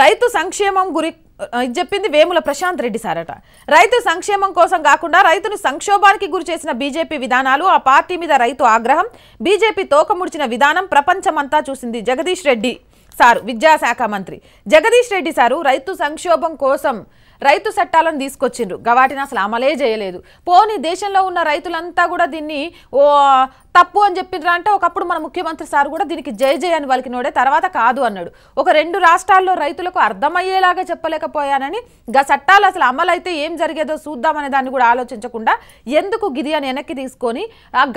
రైతు సంక్షేమం గురి చెప్పింది వేముల ప్రశాంత్ రెడ్డి సారట. రైతు సంక్షేమం కోసం కాకుండా రైతును సంక్షోభానికి గురి చేసిన బీజేపీ విధానాలు, ఆ పార్టీ మీద రైతు ఆగ్రహం, బీజేపీ తోకముడిచిన విధానం ప్రపంచమంతా చూసింది. జగదీష్ రెడ్డి సారు, విద్యాశాఖ మంత్రి జగదీష్ రెడ్డి సారు రైతు సంక్షోభం కోసం రైతు చట్టాలను తీసుకొచ్చిండ్రు, వాటిని అసలు అమలే చేయలేదు. పోనీ దేశంలో ఉన్న రైతులంతా కూడా దీన్ని ఓ తప్పు అని చెప్పిండ్రా అంటే, ఒకప్పుడు మన ముఖ్యమంత్రి సార్ కూడా దీనికి జయ జయ అని వాళ్ళకినోడే, తర్వాత కాదు అన్నాడు. ఒక రెండు రాష్ట్రాల్లో రైతులకు అర్థమయ్యేలాగా చెప్పలేకపోయానని, గా చట్టాలు అసలు అమలైతే ఏం జరిగేదో చూద్దామనే దాన్ని కూడా ఆలోచించకుండా ఎందుకు గిది అని వెనక్కి తీసుకొని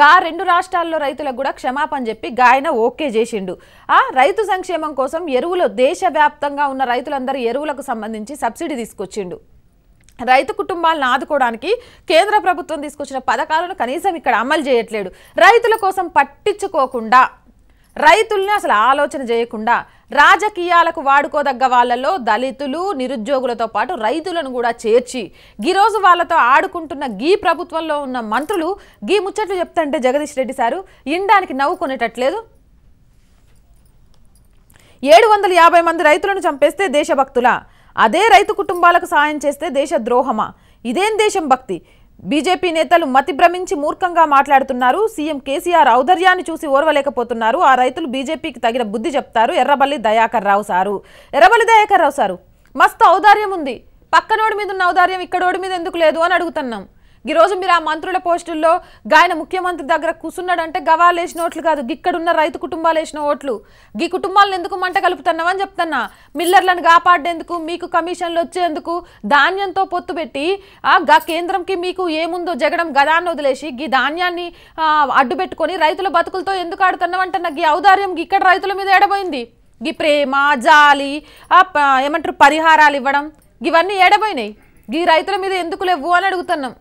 గా రెండు రాష్ట్రాల్లో రైతులకు కూడా క్షమాపణ చెప్పి గాయన ఓకే చేసిండు. ఆ రైతు సంక్షేమం కోసం ఎరువులు దేశవ్యాప్తంగా ఉన్న రైతులందరూ ఎరువులకు సంబంధించి సబ్సిడీ తీసుకొచ్చిండు. రైతు కుటుంబాలను ఆదుకోవడానికి కేంద్ర ప్రభుత్వం తీసుకొచ్చిన పథకాలను కనీసం ఇక్కడ అమలు చేయట్లేదు. రైతుల కోసం పట్టించుకోకుండా, రైతుల్ని అసలు ఆలోచన చేయకుండా రాజకీయాలకు వాడుకోదగ్గ వాళ్ళలో దళితులు, నిరుద్యోగులతో పాటు రైతులను కూడా చేర్చి ఈరోజు వాళ్ళతో ఆడుకుంటున్న గీ ప్రభుత్వంలో ఉన్న మంత్రులు గీ ముచ్చట్లు చెప్తుంటే జగదీష్ రెడ్డి సారు ఇండానికి నవ్వుకునేటట్లేదు. 750 మంది రైతులను చంపేస్తే దేశభక్తులా? అదే రైతు కుటుంబాలకు సాయం చేస్తే దేశ ద్రోహమా? ఇదేం దేశం భక్తి? బీజేపీ నేతలు మతి భ్రమించి మూర్ఖంగా మాట్లాడుతున్నారు. సీఎం కేసీఆర్ ఔదర్యాన్ని చూసి ఓర్వలేకపోతున్నారు. ఆ రైతులు బీజేపీకి తగిన బుద్ధి చెప్తారు. ఎర్రబల్లి దయాకర్ రావు సారు మస్తు ఔదార్యం ఉంది, పక్కనోడి మీద ఉన్న ఔదార్యం ఇక్కడోడి మీద ఎందుకు లేదు అని అడుగుతున్నాం. ఈరోజు మీరు ఆ మంత్రుల పోస్టుల్లో గాయన ముఖ్యమంత్రి దగ్గర కూర్చున్నాడంటే గవాలు వేసిన ఓట్లు కాదు, గిక్కడున్న రైతు కుటుంబాలు వేసిన ఓట్లు. గీ కుటుంబాలను ఎందుకు మంట కలుపుతున్నామని చెప్తున్నా. మిల్లర్లను కాపాడేందుకు, మీకు కమిషన్లు వచ్చేందుకు ధాన్యంతో పొత్తు పెట్టి గా కేంద్రంకి మీకు ఏముందో జగడం గదాన్ని వదిలేసి గీ ధాన్యాన్ని అడ్డు పెట్టుకొని రైతుల బతుకులతో ఎందుకు ఆడుతున్నామంటున్నా. గీ ఔదార్యం ఇక్కడ రైతుల మీద ఏడబోయింది. గీ ప్రేమ, జాలి, ఏమంటారు పరిహారాలు ఇవ్వడం, ఇవన్నీ ఏడబోయినాయి. గీ రైతుల మీద ఎందుకు లేవు అని అడుగుతున్నాం.